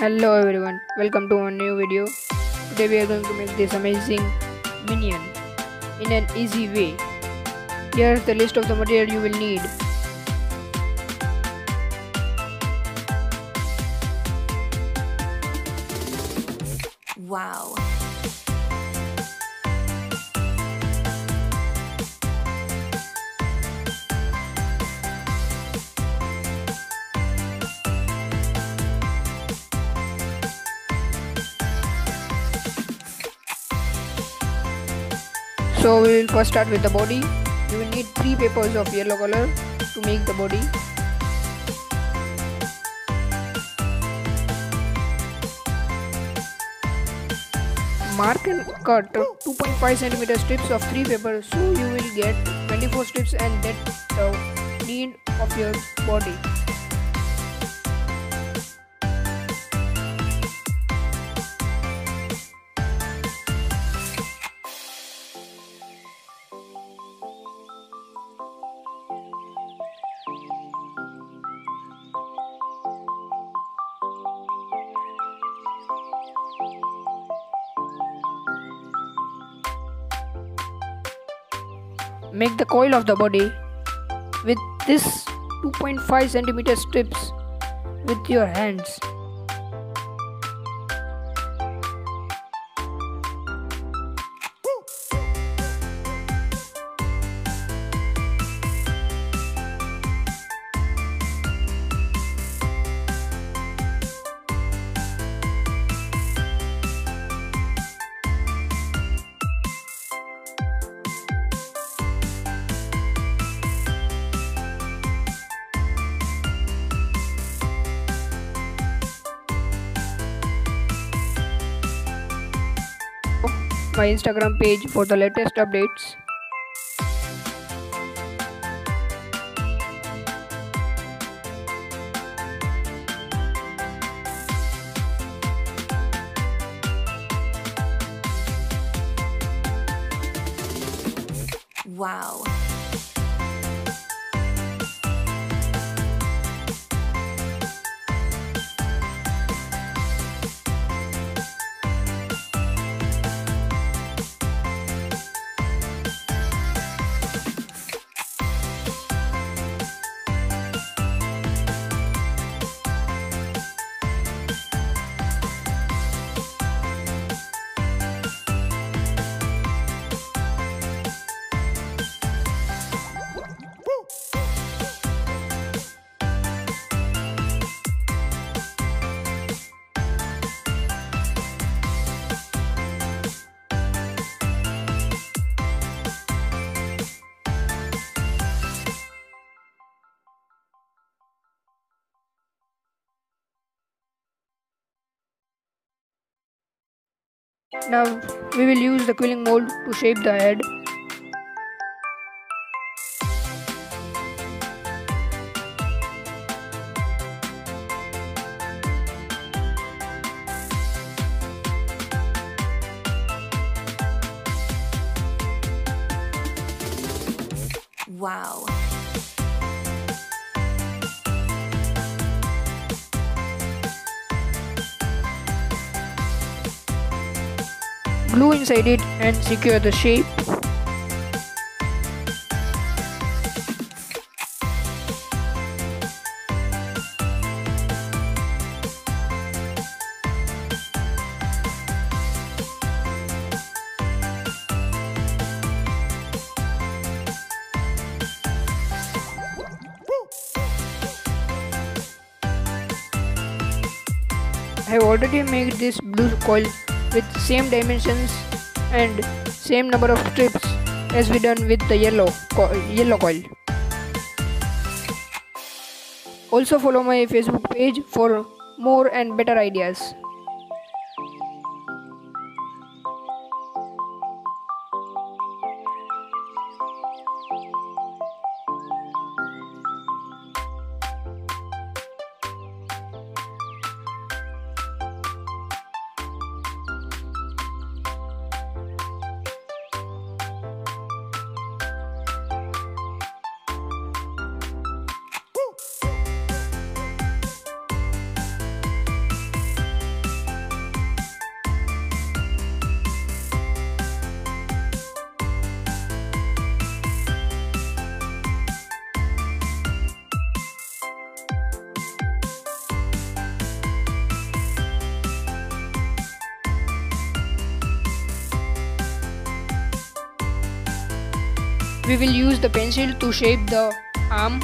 Hello everyone, welcome to a new video. Today we are going to make this amazing minion in an easy way. Here is the list of the material you will need. Wow. So we will first start with the body. You will need 3 papers of yellow color to make the body. Mark and cut 2.5 cm strips of 3 papers, so you will get 24 strips and that's the need of your body. Make the coil of the body with this 2.5 cm strips with your hands. My Instagram page for the latest updates. Wow. Now we will use the quilling mold to shape the head. Wow. Glue inside it and secure the shape. I have already made this blue coil with same dimensions and same number of strips as we done with the yellow coil. Also follow my Facebook page for more and better ideas. We will use the pencil to shape the arm.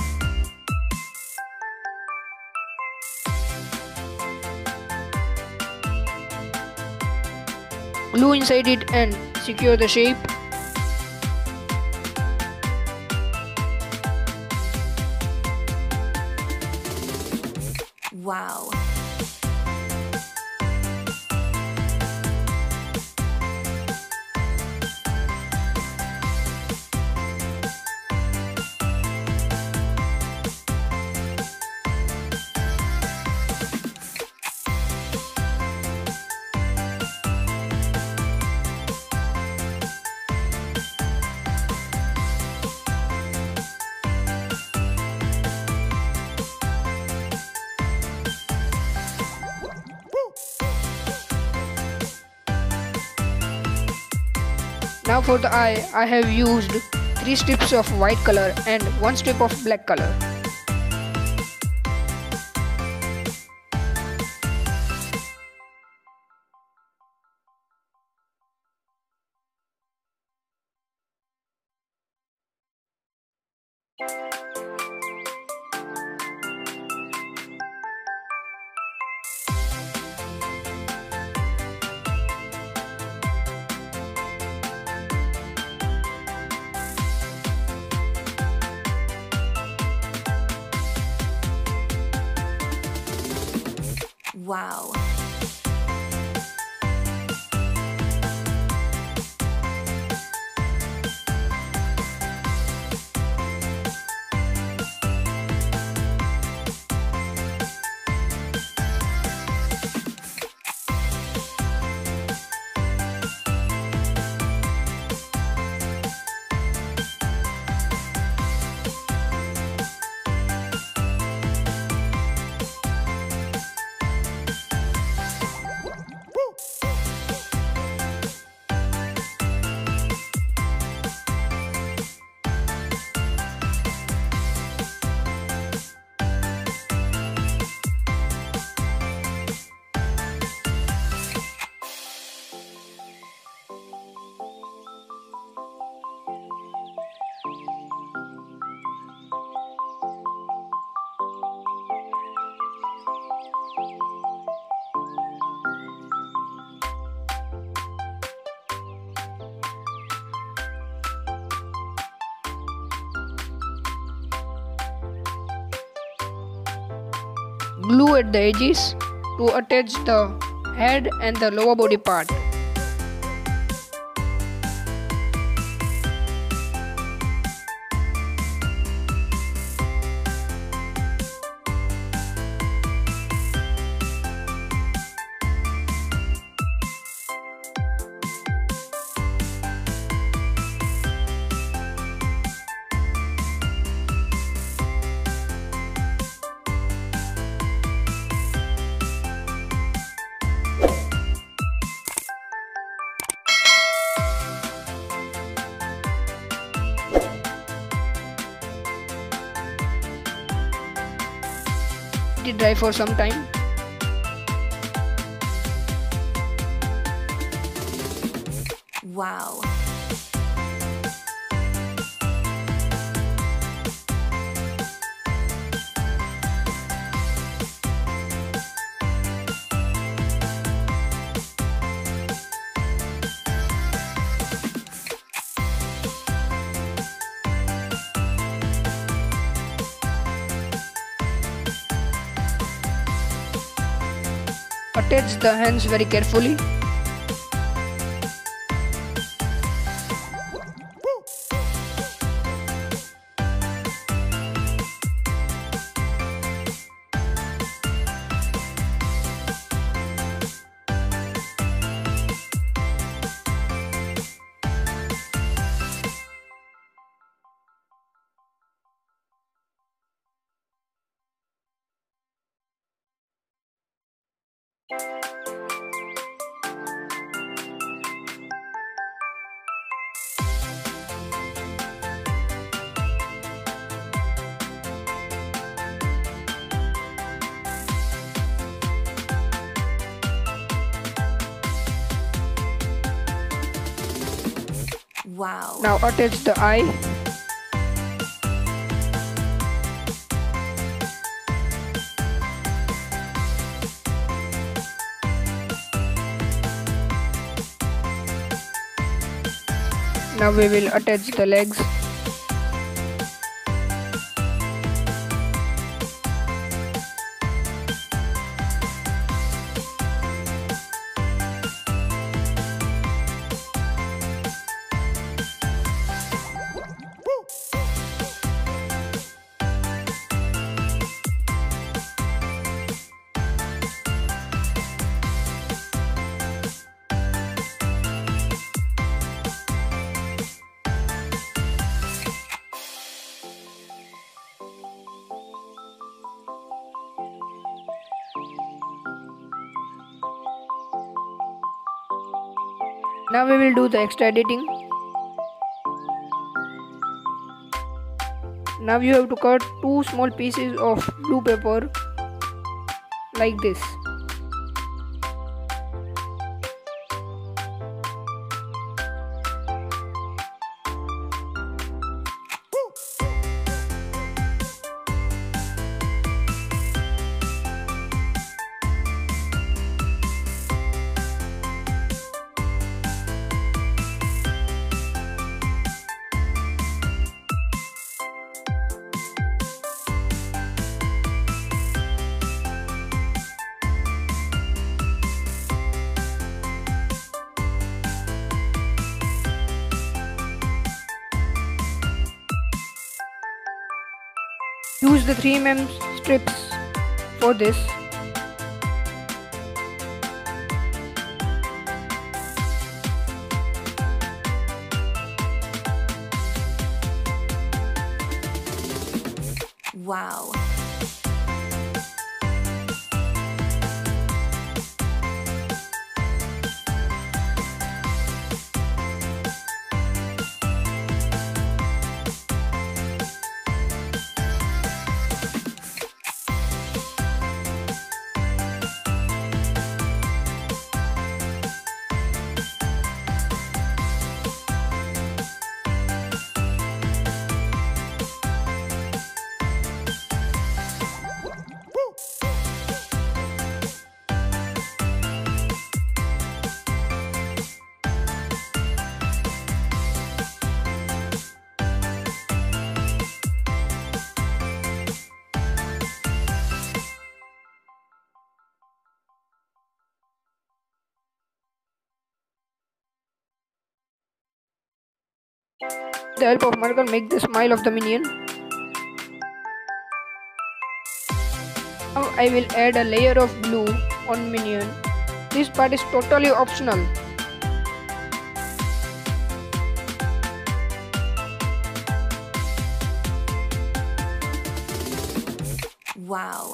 Glue inside it and secure the shape. Wow! Now for the eye, I have used 3 strips of white color and 1 strip of black color. Wow! Glue at the edges to attach the head and the lower body part. Let it dry for some time. Wow! Attach the hands very carefully. Wow! Now attach the eye. Now we will attach the legs. Now we will do the extra editing. Now you have to cut two small pieces of blue paper like this. Use the 3mm strips for this. Wow. With the help of marker, make the smile of the minion. Now I will add a layer of blue on minion. This part is totally optional. Wow.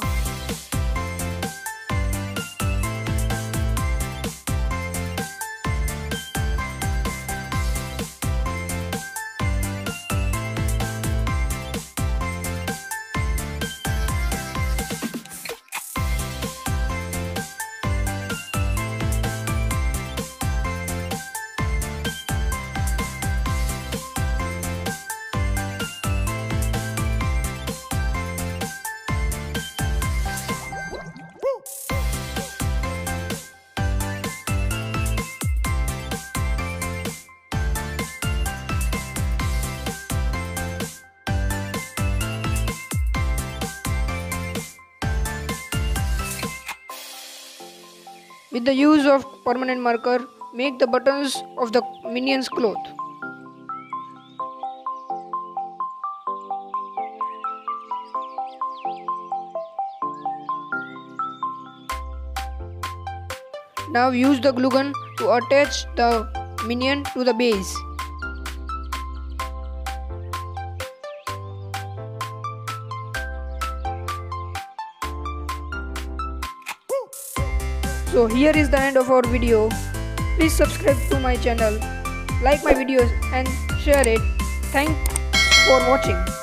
With the use of permanent marker, make the buttons of the minion's cloth. Now use the glue gun to attach the minion to the base. So here is the end of our video. Please subscribe to my channel, like my videos and share it. Thanks for watching.